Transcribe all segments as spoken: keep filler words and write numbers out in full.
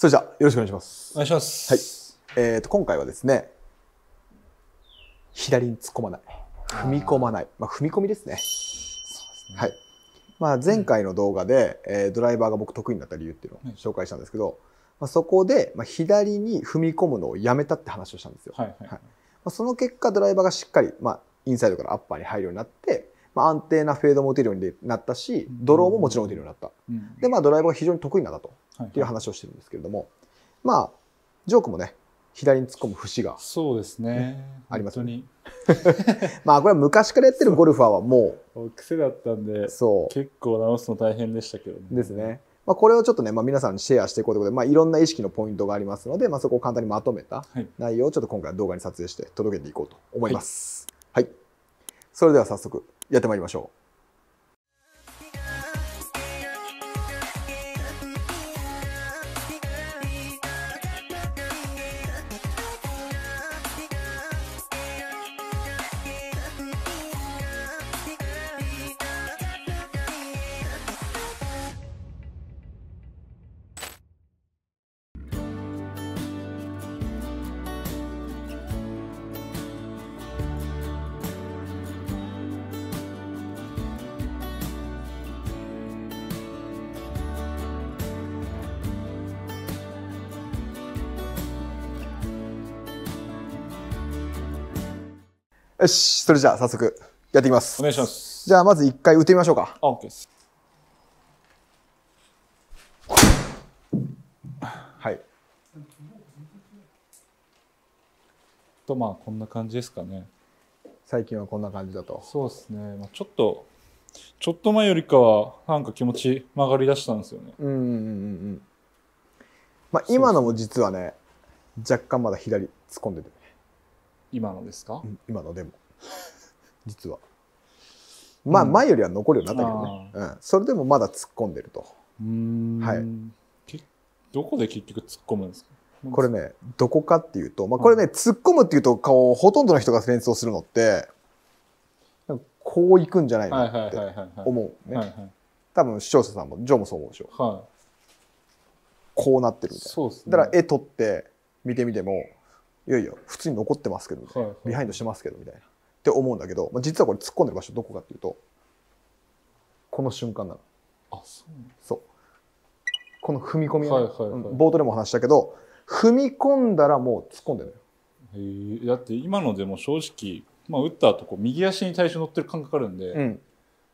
それじゃあよろしくお願いします。お願いします。はい。えっと今回はですね、左に突っ込まない、踏み込まない、まあ踏み込みですね。そうですね。はい。まあ前回の動画で、うん、えー、ドライバーが僕得意になった理由っていうのを紹介したんですけど、まあそこでまあ左に踏み込むのをやめたって話をしたんですよ。はいはい。はい。まあその結果ドライバーがしっかりまあインサイドからアッパーに入るようになって。安定なフェードも打てるようになったし、ドローももちろん打てるようになった。うん、で、まあドライバーが非常に得意なんだと、はい、っていう話をしてるんですけれども、まあジョークもね、左に突っ込む節が、ね、そうですね。ありますよね。まあこれは昔からやってるゴルファーはもう癖だったんで、そう結構直すの大変でしたけどね。ですね。まあこれをちょっとね、まあ皆さんにシェアしていこうということで、まあいろんな意識のポイントがありますので、まあそこを簡単にまとめた内容をちょっと今回は動画に撮影して届けていこうと思います。はい。はい、それでは早速。やってまいりましょう。よし、それじゃあ早速やっていきます。お願いします。じゃあまず一回打ってみましょうか。オッケーです。はい。とまあこんな感じですかね。最近はこんな感じだと。そうですね。まあちょっとちょっと前よりかはなんか気持ち曲がり出したんですよね。うんうんうんうん。まあ今のも実はね、若干まだ左突っ込んでて。今のですか？今のでも実はまあ前よりは残るようになったけどね、うん、それでもまだ突っ込んでると。うん、はい。どこで結局突っ込むんですか？これね、どこかっていうと、まあ、これね、はい、突っ込むっていうと顔ほとんどの人が連想するのってこういくんじゃないのって思うね。多分視聴者さんもジョーもそう思うでしょ、はい、こうなってるみたいな、ね、だから絵撮って見てみてもいやいや普通に残ってますけど、はいはい、ビハインドしてますけどみたいなって思うんだけど、まあ、実はこれ突っ込んでる場所どこかっていうとこの瞬間なの。あ、そうなんだ。そうこの踏み込み、ね、冒頭でも話したけど踏み込んだらもう突っ込んでるのよ。へえ、だって今のでも正直、まあ、打った後こう右足に最初乗ってる感覚あるんで、うん、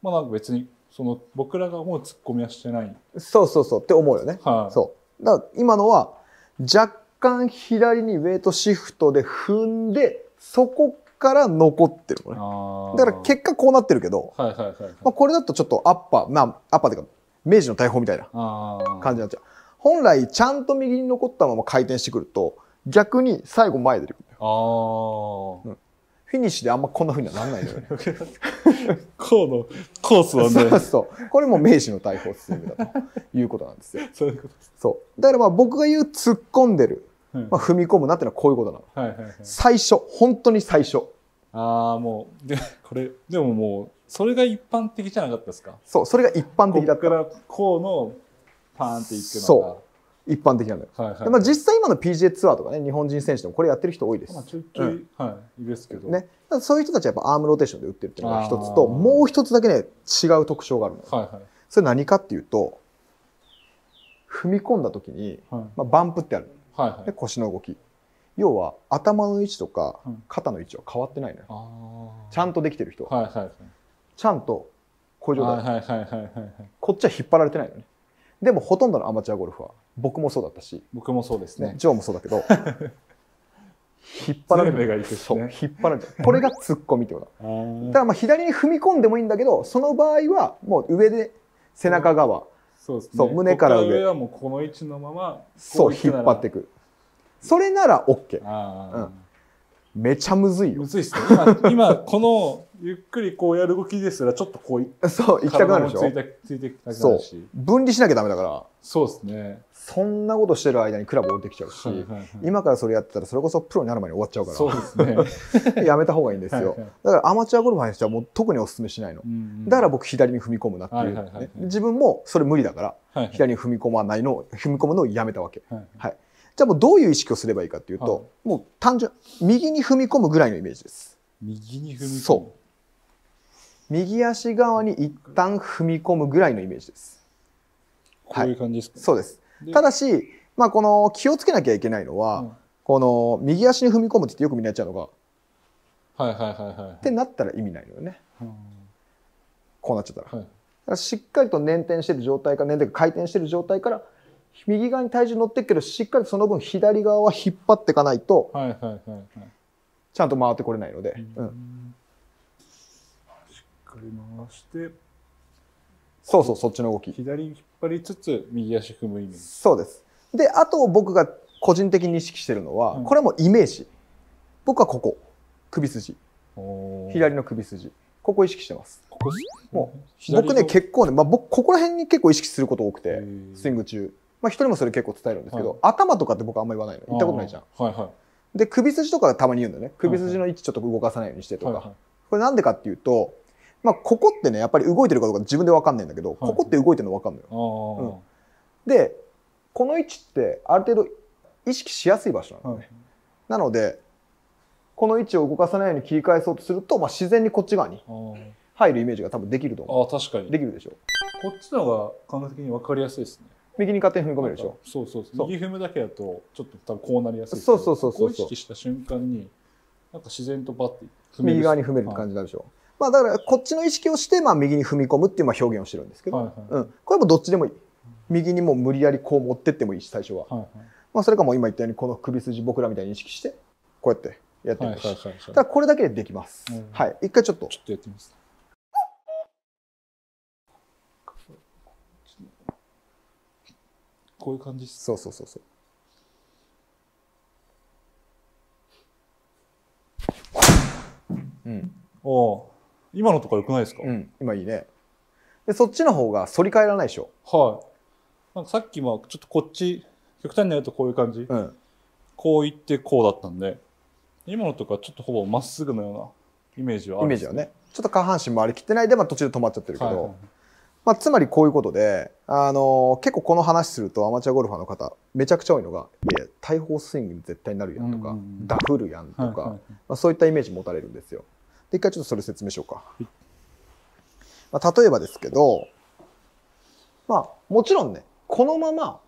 まあなんか別にその僕らが思う突っ込みはしてない。そうそうそうって思うよね、はい、そうだから今のは若干左にウェイトシフトで踏んでそこから残ってるのね。だから結果こうなってるけど、これだとちょっとアッパー、まあアッパーというか明治の大砲みたいな感じになっちゃう。本来ちゃんと右に残ったまま回転してくると逆に最後前出てくる。あー、うん、フィニッシュであんまこんなふうにはなんないのよね。こうのコースはね。そうそう。これも明治の大砲スイングだということなんですよ。そういうことです。そう。だからまあ僕が言う突っ込んでる。まあ踏み込むなってのはこういうことなの。最初、本当に最初。ああ、もう、で、これ、でももう、それが一般的じゃなかったですか？そう、それが一般的だった。ここからこうの、パーンっていってます。そう、一般的なのよ。はいはい。まあ実際今の ピージーエー ツアーとかね、日本人選手でもこれやってる人多いです。まあちょいちょい、はい、いですけど。ね。そういう人たちはやっぱアームローテーションで打ってるっていうのが一つと、もう一つだけね、違う特徴があるのよ。はいはい。それ何かっていうと、踏み込んだ時に、まあバンプってある。はいはい、で腰の動き、要は頭の位置とか肩の位置は変わってないのよ、うん、ちゃんとできてる人はちゃんとこういう状態、こっちは引っ張られてないのね。でもほとんどのアマチュアゴルフは僕もそうだったし、僕もそうですね、ジョーもそうだけど引っ張られてる、そう引っ張られてる、これが突っ込みってことだ。だからまあ左に踏み込んでもいいんだけど、その場合はもう上で背中側、うんそうですね、そう胸から上、ここから上はもうこの位置のままそう引っ張っていく。それなら OK。 めちゃむずいよ。むずいっすね。今, 今このゆっくりこうやる動きですらちょっとこうそう行きたくなるでしょ。ついてついてきたくなるし、分離しなきゃダメだから。そうですね。そんなことしてる間にクラブ降りてきちゃうし、はいはいはい、今からそれやってたらそれこそプロになる前に終わっちゃうから。そうですねやめた方がいいんですよはい、はい、だからアマチュアゴルファーにしてはもう特にお勧めしないの、うんうん、だから僕左に踏み込むなっていう、はいはいはいはい、自分もそれ無理だから、はいはい、左に踏み込まないの踏み込むのをやめたわけ、はいはいはい、じゃあもうどういう意識をすればいいかっていうと、はい、もう単純右に踏み込むぐらいのイメージです。右に踏み込む。そう右足側に一旦踏み込むぐらいのイメージです。こういう感じですか、ね。はい、そうです。ただし、まあ、この気をつけなきゃいけないのは、うん、この右足に踏み込むって言ってよくみんなやっちゃうのが、はいはいはいはい、ってなったら意味ないのよね。うん、こうなっちゃったら、はい、だからしっかりと捻転してる状態から捻転回転してる状態から右側に体重乗ってるけど、しっかりその分左側は引っ張っていかないと、はいはいはいはい、ちゃんと回ってこれないので。うんうん、回してそうそうそっちの動き左に引っ張りつつ右足踏むイメージ。そうです。であと僕が個人的に意識してるのは、うん、これもイメージ。僕はここ首筋、左の首筋ここ意識してます。ここもう僕ね結構ね、まあ、僕ここら辺に結構意識すること多くてスイング中、まあ、一人もそれ結構伝えるんですけど、はい、頭とかって僕あんまり言わないの。言ったことないじゃん、はいはい、で首筋とかたまに言うんだよね。首筋の位置ちょっと動かさないようにしてとか、はいはい、これなんでかっていうとまあ、ここってねやっぱり動いてるかどうか自分で分かんないんだけど、はい、ここって動いてるの分かんないよ、うん、でこの位置ってある程度意識しやすい場所なのね、はい、なのでこの位置を動かさないように切り返そうとすると、まあ、自然にこっち側に入るイメージが多分できると思う。あ確かにできるでしょ。こっちの方が感覚的に分かりやすいですね。右に勝手に踏み込めるでしょ。そうそうそう。右踏むだけだとちょっと多分こうなりやすい。そうそうそうそうそう。ここ意識した瞬間になんか自然とバッて右側に踏めるって感じになるでしょ、はい。まあ、だからこっちの意識をしてまあ右に踏み込むっていうまあ表現をしてるんですけど、はいはい、うん、これもどっちでもいい。右にもう無理やりこう持ってってもいいし最初は、はいはい、まあ、それかもう今言ったようにこの首筋僕らみたいに意識してこうやってやってみるし、はいはいはいはい、ただこれだけでできます、うん、はい。一回ちょっとちょっとやってみます。こういう感じです。そうそうそうそう。うん、お今のとか良くないですか、うん、今いいね。でそっちの方が反り返らないでしょ。はい、なんかさっきもちょっとこっち極端になるとこういう感じ、うん、こういってこうだったんで今のとかちょっとほぼまっすぐのようなイメージはあるんです、ね、イメージはね。ちょっと下半身回りきってないで、まあ、途中で止まっちゃってるけど、はいはい、まあ、つまりこういうことで、あのー、結構この話するとアマチュアゴルファーの方めちゃくちゃ多いのがいや大砲スイングに絶対になるやんとか、うんうん、ダフるやんとか、はいはいはい、まあ、そういったイメージ持たれるんですよ。一回ちょっとそれ説明しようか、まあ、例えばですけど、まあ、もちろんねこのまま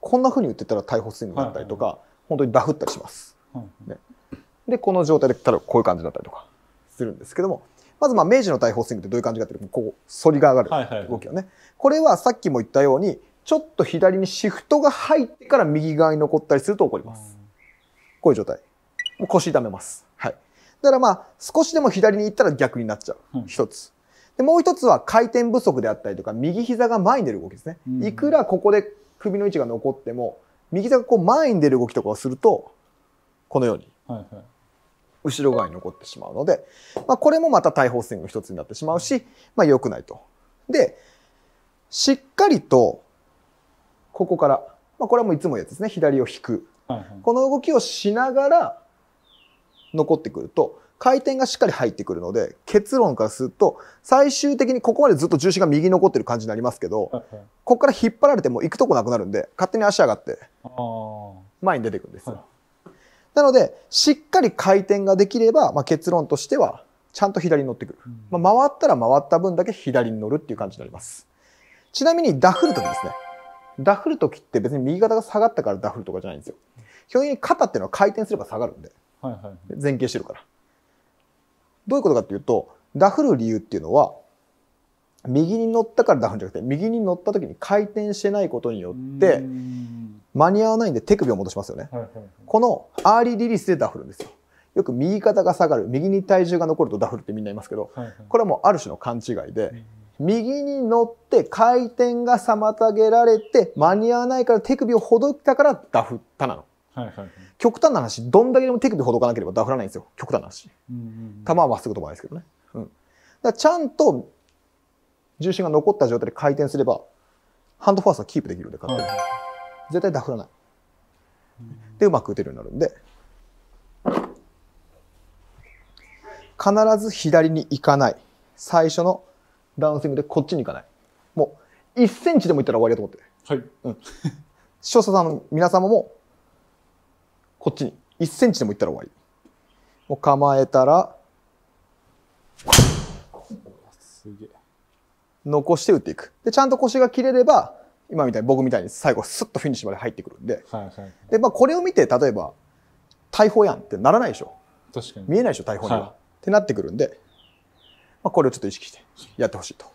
こんなふうに打ってたら大砲スイングだったりとか、はいはいはい、本当にダフったりします、はいはい、ね、でこの状態でただこういう感じだったりとかするんですけども、まずまあ明治の大砲スイングってどういう感じかっていうとこう反りが上がる動きをね、はいはいはい、これはさっきも言ったようにちょっと左にシフトが入ってから右側に残ったりすると起こります、はい、こういう状態もう腰痛めます、はい、だからまあ少しでも左に行ったら逆になっちゃう、うん、一つでもう一つは回転不足であったりとか右膝が前に出る動きですね、うん、いくらここで首の位置が残っても右膝がこう前に出る動きとかをするとこのように後ろ側に残ってしまうので、まあ、これもまた大砲スイングの一つになってしまうし、まあ、良くないと。でしっかりとここから、まあ、これはもういつもやつですね左を引く、はいはい、この動きをしながら残ってくると回転がしっかり入ってくるので結論からすると最終的にここまでずっと重心が右に残ってる感じになりますけど、はいはい、ここから引っ張られても行くとこなくなるんで勝手に足上がって前に出てくるんですよ、はい、なのでしっかり回転ができれば、まあ、結論としてはちゃんと左に乗ってくる、うん、まあ、回ったら回った分だけ左に乗るっていう感じになります。ちなみにダフる時ですね。ダフる時って別に右肩が下がったからダフるとかじゃないんですよ。基本的に肩っていうのは回転すれば下がるんで、はいはいはい、前傾してるから。どういうことかっていうとダフる理由っていうのは右に乗ったからダフるんじゃなくて右に乗った時に回転してないことによって間に合わないんで手首を戻しますよね、はいはいはい、このアーリーリリースでダフるんですよ。よく右肩が下がる右に体重が残るとダフるってみんな言いますけど、はいはい、これはもうある種の勘違いで右に乗って回転が妨げられて間に合わないから手首をほどいたからダフったなの。はいはいはい、極端な話どんだけでも手首ほどかなければダフらないんですよ。極端な話、うんうんうん、球はまっすぐ飛ばないですけどね、うん、だからちゃんと重心が残った状態で回転すればハンドファーストはキープできるので勝手に、はい、絶対ダフらないでうまく打てるようになるんで、必ず左に行かない、最初のダウンスイングでこっちに行かない、もういっセンチでも行ったら終わりだと思って、はい、うん、視聴者さんの皆様もこっちにいっセンチでも行ったら終わり、もう構えたら残して打っていくで、ちゃんと腰が切れれば今みたいに僕みたいに最後スッとフィニッシュまで入ってくるんで、でまあこれを見て例えば大砲やんってならないでしょ、確かに見えないでしょ大砲には、はい、ってなってくるんで、まあ、これをちょっと意識してやってほしいと。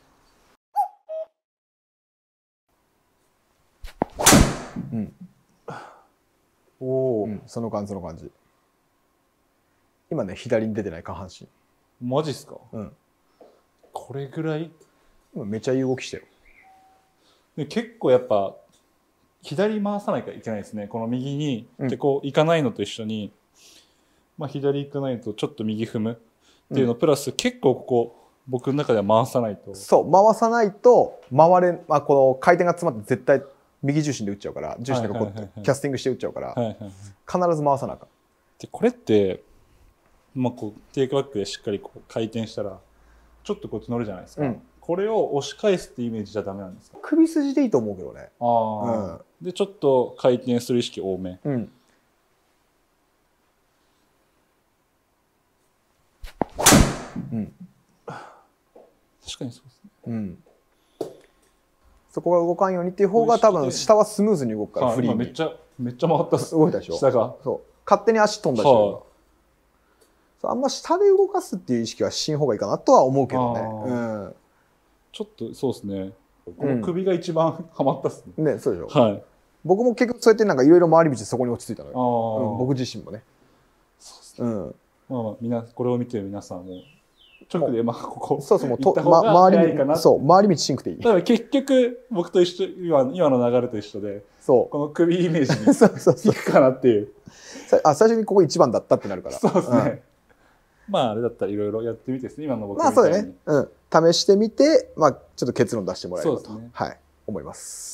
うん、おお、うん、その感じその感じ。今ね左に出てない下半身。マジっすか。うん。これぐらい。今めちゃいい動きしてる。で結構やっぱ左回さないといけないですね。この右に、うん、でこう行かないのと一緒に、まあ左行かないとちょっと右踏むっていうの、うん、プラス結構ここ僕の中では回さないと。そう回さないと回れ、まあこの回転が詰まって絶対右重心で打っちゃうから、重心でこうキャスティングして打っちゃうから、必ず回さなあかん。でこれって。まあこうテイクバックでしっかりこう回転したらちょっとこっち乗るじゃないですか、うん、これを押し返すってイメージじゃダメなんですか。首筋でいいと思うけどね。ああ、うん、でちょっと回転する意識多め、うん、うん、確かにそうですね、うん、そこが動かんようにっていう方が多分下はスムーズに動くからフリーに、めっちゃめっちゃ回ったっす、動いたでしょ下が、そう勝手に足飛んだし、はああんま下で動かすっていう意識はしんほうがいいかなとは思うけどね、うん、ちょっとそうですね、この首が一番はまったっすね、うん、ね、そうでしょ、はい、僕も結局そうやってなんかいろいろ回り道でそこに落ち着いたのよ、うん、僕自身もね、そうですね、うん、まあまあみんなこれを見てる皆さんも直でまあここそうそうもうと回り道、そう回り道しんくていい、だから結局僕と一緒、今今の流れと一緒で、そうこの首イメージにいくかなっていうあ最初にここ一番だったってなるから、そうですね、うん、まああれだったらいろいろやってみてですね、今の僕みたいに、まあそうだね、うん、試してみて、まあちょっと結論出してもらえればと、ね、はい、思います。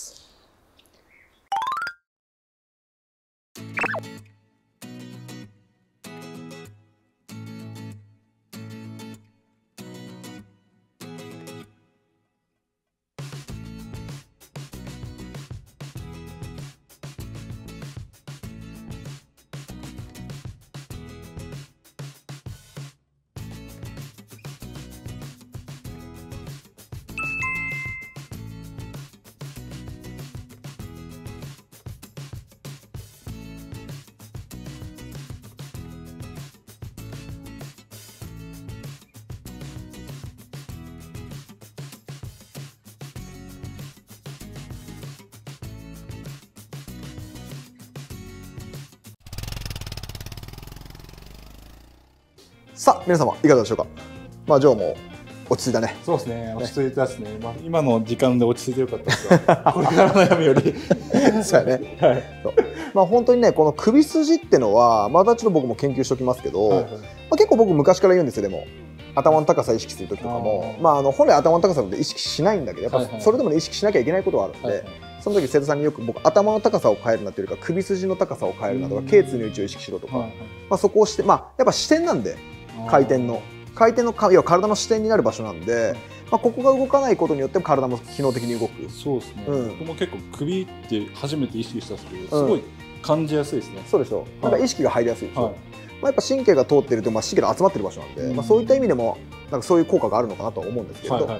さあ皆様いかがでしょうか。まあジョーも落ち着いたね。そうですね、落ち着いたですね。まあ今の時間で落ち着いてよかったですが、これからの悩みよりそうやね。はい。そう。まあ本当にねこの首筋ってのはまたちょっと僕も研究しておきますけど、はいはい、まあ結構僕昔から言うんですよ。でも頭の高さ意識する時とかも、あまああの本来頭の高さなんて意識しないんだけど、やっぱそれでもね意識しなきゃいけないことはあるんで。はいはい、その時瀬戸さんによく僕頭の高さを変えるなというか首筋の高さを変えるなとか頸椎の位置を意識しろとか、はい、はい、まあそこをしてまあやっぱ視点なんで回転の回転の要は体の視点になる場所なんで、まあここが動かないことによっても体も機能的に動く。そうですね、うん、僕も結構首って初めて意識したんですけど、すごい感じやすいですね、うん、そうでしょ、なんか意識が入りやすいでしょ、はい、まあやっぱ神経が通ってるとまあ神経が集まってる場所なんで、うん、まあそういった意味でもなんかそういう効果があるのかなとは思うんですけど、ま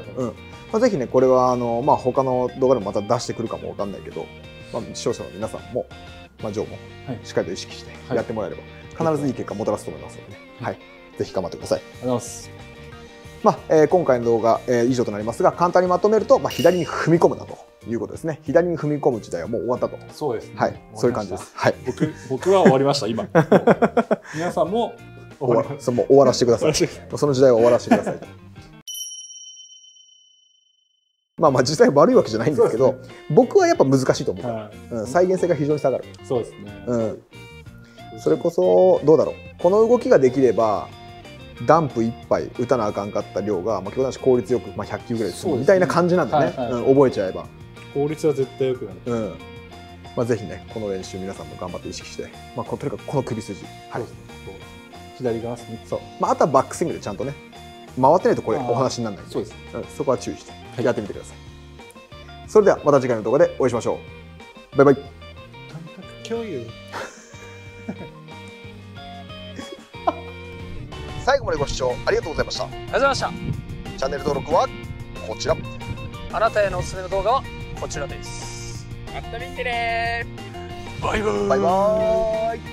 あぜひねこれはあのまあ他の動画でもまた出してくるかもわかんないけど、まあ、視聴者の皆さんもまあジョーもしっかりと意識してやってもらえれば、はい、必ずいい結果をもたらすと思いますので、ね、はい、ぜひ頑張ってください。ありがとうございます。まあえー、今回の動画、えー、以上となりますが、簡単にまとめると、まあ、左に踏み込むなということですね。左に踏み込む時代はもう終わったと。そうですね。はい、そういう感じです。はい、僕僕は終わりました今。皆さんも終わら、もう終わらせてください。その時代は終わらせてください。まあまあ実際悪いわけじゃないんですけど、ね、僕はやっぱ難しいと思う、はい、うん、再現性が非常に下がる。そうですね、うん、それこそどうだろう、この動きができればダンプいっぱい打たなあかんかった量が、まあ、極端に効率よく、まあ、ひゃっきゅうぐらいするみたいな感じなんでね、覚えちゃえば効率は絶対よくなる。うん、まあ、ぜひね、この練習皆さんも頑張って意識して、まあ、とにかくこの首筋、はい、左側ですね。そう、まあ、あとはバックスイングでちゃんとね回ってないとこれお話にならないんで、そうです、うん、そこは注意してやってみてください。はい、それではまた次回の動画でお会いしましょう。バイバイ。感覚共有最後までご視聴ありがとうございました。ありがとうございました。チャンネル登録はこちら、あなたへのおすすめの動画はこちらです。また見てねー。バイバーイ。バイバーイ。